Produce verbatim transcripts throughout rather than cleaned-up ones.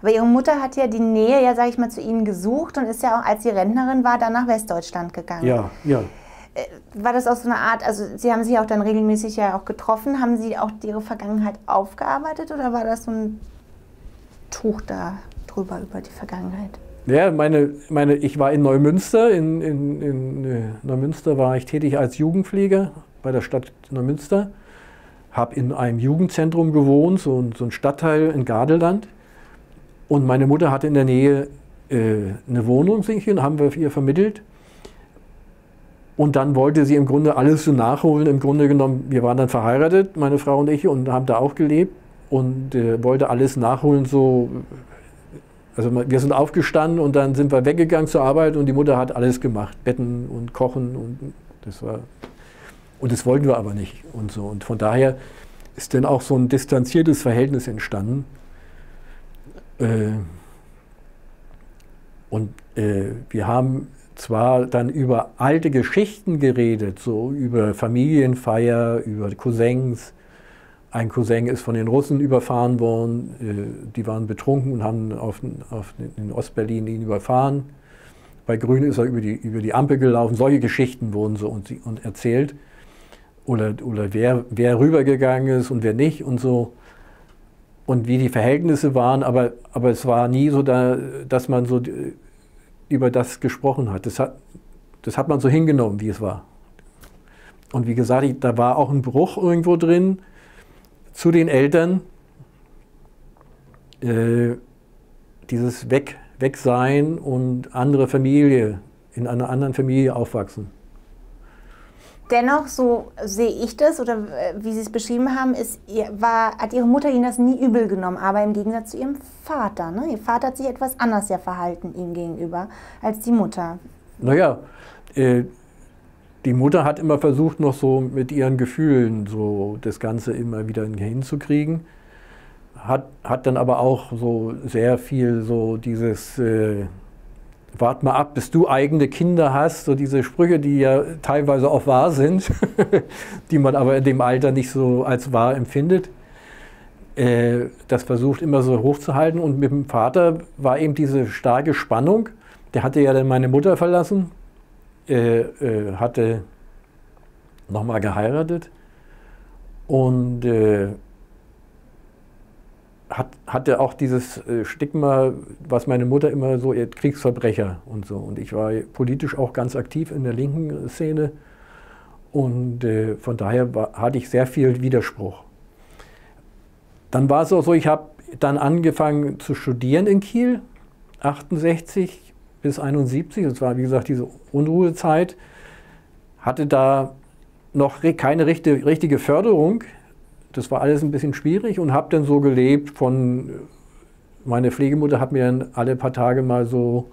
Aber Ihre Mutter hat ja die Nähe, ja sage ich mal, zu Ihnen gesucht und ist ja auch, als sie Rentnerin war, dann nach Westdeutschland gegangen. Ja, ja. War das auch so eine Art, also Sie haben sich auch dann regelmäßig ja auch getroffen, haben Sie auch Ihre Vergangenheit aufgearbeitet oder war das so ein Tuch da drüber, über die Vergangenheit? Ja, meine, meine, ich war in Neumünster, in, in, in Neumünster war ich tätig als Jugendpfleger bei der Stadt Neumünster, habe in einem Jugendzentrum gewohnt, so ein, so ein Stadtteil in Gardeland und meine Mutter hatte in der Nähe äh, eine Wohnung, haben wir ihr vermittelt. Und dann wollte sie im Grunde alles so nachholen, im Grunde genommen, wir waren dann verheiratet, meine Frau und ich, und haben da auch gelebt und äh, wollte alles nachholen, so, also wir sind aufgestanden und dann sind wir weggegangen zur Arbeit und die Mutter hat alles gemacht, Betten und Kochen und das war, und das wollten wir aber nicht und so. Und von daher ist dann auch so ein distanziertes Verhältnis entstanden. Äh, und äh, wir haben zwar dann über alte Geschichten geredet, so über Familienfeier, über Cousins. Ein Cousin ist von den Russen überfahren worden, die waren betrunken und haben auf, auf in Ostberlin ihn überfahren. Bei Grün ist er über die, über die Ampel gelaufen, solche Geschichten wurden so und, und erzählt. Oder, oder wer, wer rübergegangen ist und wer nicht und so. Und wie die Verhältnisse waren, aber, aber es war nie so, da, dass man so über das gesprochen hat. Das, hat. das hat man so hingenommen, wie es war. Und wie gesagt, ich, da war auch ein Bruch irgendwo drin zu den Eltern. Äh, dieses Weg, Wegsein und andere Familie, in einer anderen Familie aufwachsen. Dennoch, so sehe ich das, oder wie Sie es beschrieben haben, ist, war, hat Ihre Mutter Ihnen das nie übel genommen, aber im Gegensatz zu Ihrem Vater. Ne? Ihr Vater hat sich etwas anders ja verhalten ihm gegenüber als die Mutter. Naja, äh, die Mutter hat immer versucht, noch so mit ihren Gefühlen so das Ganze immer wieder hinzukriegen. Hat, hat dann aber auch so sehr viel so dieses... Äh, wart mal ab, bis du eigene Kinder hast, so diese Sprüche, die ja teilweise auch wahr sind, die man aber in dem Alter nicht so als wahr empfindet, äh, das versucht immer so hochzuhalten. Und mit dem Vater war eben diese starke Spannung, der hatte ja dann meine Mutter verlassen, äh, äh, hatte nochmal geheiratet und äh, Hat, hatte auch dieses Stigma, was meine Mutter immer so, Kriegsverbrecher und so. Und ich war politisch auch ganz aktiv in der linken Szene und äh, von daher war, hatte ich sehr viel Widerspruch. Dann war es auch so, ich habe dann angefangen zu studieren in Kiel, achtundsechzig bis einundsiebzig, das war wie gesagt diese Unruhezeit, hatte da noch keine richtige, richtige Förderung. Das war alles ein bisschen schwierig und habe dann so gelebt von, meine Pflegemutter hat mir dann alle paar Tage mal so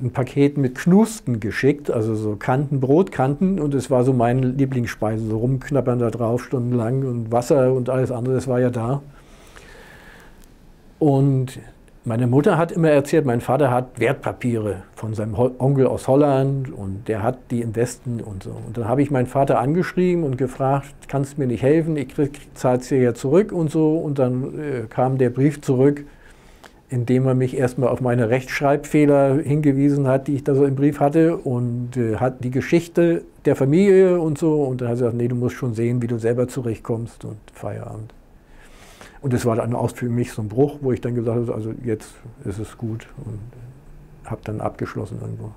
ein Paket mit Knusten geschickt, also so Kanten, Brotkanten und es war so meine Lieblingsspeise, so rumknappern da drauf stundenlang und Wasser und alles andere, das war ja da. Und meine Mutter hat immer erzählt, mein Vater hat Wertpapiere von seinem Onkel aus Holland und der hat die im Westen und so. Und dann habe ich meinen Vater angeschrieben und gefragt, kannst du mir nicht helfen, ich zahle es dir ja zurück und so. Und dann äh, kam der Brief zurück, in dem er mich erstmal auf meine Rechtschreibfehler hingewiesen hat, die ich da so im Brief hatte und äh, hat die Geschichte der Familie und so. Und dann hat er gesagt, nee, du musst schon sehen, wie du selber zurechtkommst und Feierabend. Und das war dann auch für mich so ein Bruch, wo ich dann gesagt habe, also jetzt ist es gut und habe dann abgeschlossen irgendwo.